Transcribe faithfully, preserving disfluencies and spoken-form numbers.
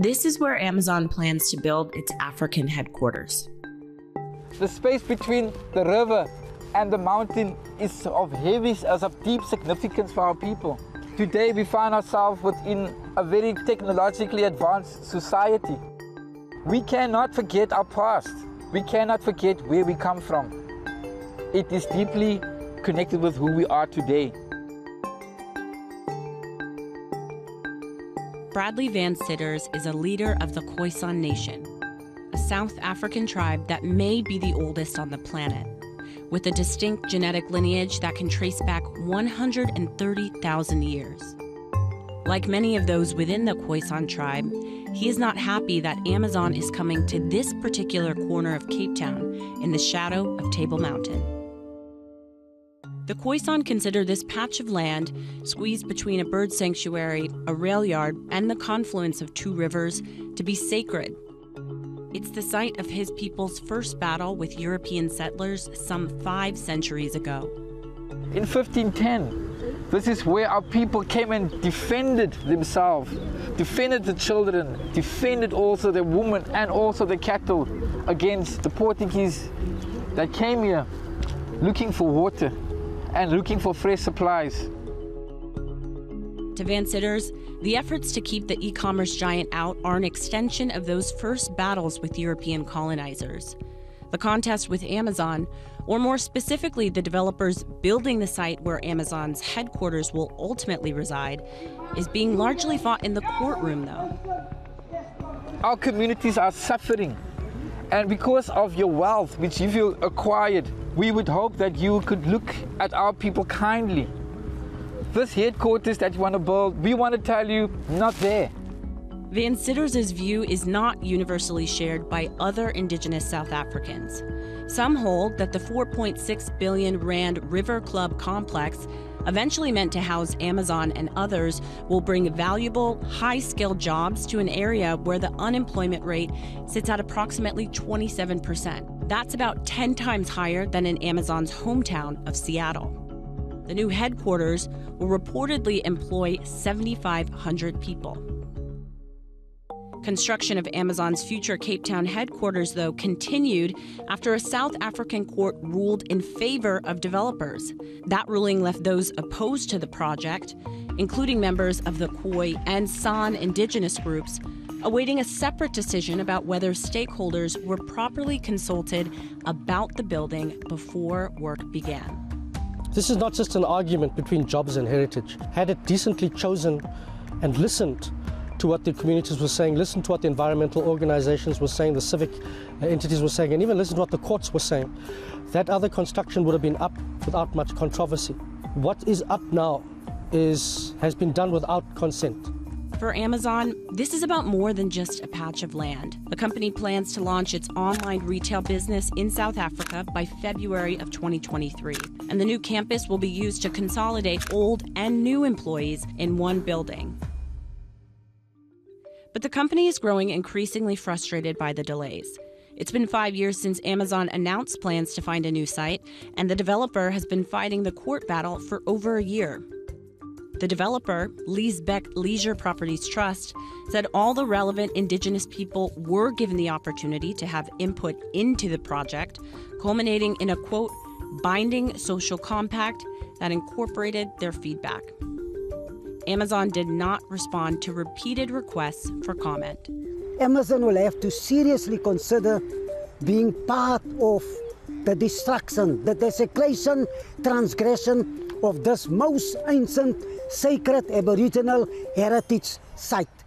This is where Amazon plans to build its African headquarters. The space between the river and the mountain is of heavy, as of deep significance for our people. Today we find ourselves within a very technologically advanced society. We cannot forget our past. We cannot forget where we come from. It is deeply connected with who we are today. Bradley Van Sitters is a leader of the Khoisan Nation, a South African tribe that may be the oldest on the planet, with a distinct genetic lineage that can trace back one hundred thirty thousand years. Like many of those within the Khoisan tribe, he is not happy that Amazon is coming to this particular corner of Cape Town in the shadow of Table Mountain. The Khoisan consider this patch of land, squeezed between a bird sanctuary, a rail yard, and the confluence of two rivers, to be sacred. It's the site of his people's first battle with European settlers some five centuries ago. In fifteen ten, this is where our people came and defended themselves, defended the children, defended also the women and also the cattle against the Portuguese that came here looking for water and looking for fresh supplies. To Van Sitters, the efforts to keep the e-commerce giant out are an extension of those first battles with European colonizers. The contest with Amazon, or more specifically the developers building the site where Amazon's headquarters will ultimately reside, is being largely fought in the courtroom, though. Our communities are suffering, and because of your wealth, which you've acquired, we would hope that you could look at our people kindly. This headquarters that you want to build, we want to tell you, not there. Van Sitters' view is not universally shared by other indigenous South Africans. Some hold that the four point six billion Rand River Club complex, eventually meant to house Amazon and others, will bring valuable, high-skill jobs to an area where the unemployment rate sits at approximately twenty-seven percent. That's about ten times higher than in Amazon's hometown of Seattle. The new headquarters will reportedly employ seven thousand five hundred people. Construction of Amazon's future Cape Town headquarters, though, continued after a South African court ruled in favor of developers. That ruling left those opposed to the project, including members of the Khoi and San indigenous groups, awaiting a separate decision about whether stakeholders were properly consulted about the building before work began. This is not just an argument between jobs and heritage. Had it decently chosen and listened to what the communities were saying, listened to what the environmental organizations were saying, the civic entities were saying, and even listened to what the courts were saying, that other construction would have been up without much controversy. What is up now is, has been done without consent. For Amazon, this is about more than just a patch of land. The company plans to launch its online retail business in South Africa by February of twenty twenty-three. And the new campus will be used to consolidate old and new employees in one building. But the company is growing increasingly frustrated by the delays. It's been five years since Amazon announced plans to find a new site, and the developer has been fighting the court battle for over a year. The developer, Liesbeck Leisure Properties Trust, said all the relevant indigenous people were given the opportunity to have input into the project, culminating in a, quote, binding social compact that incorporated their feedback. Amazon did not respond to repeated requests for comment. Amazon will have to seriously consider being part of the destruction, the desecration, transgression of this most ancient, sacred Aboriginal heritage site.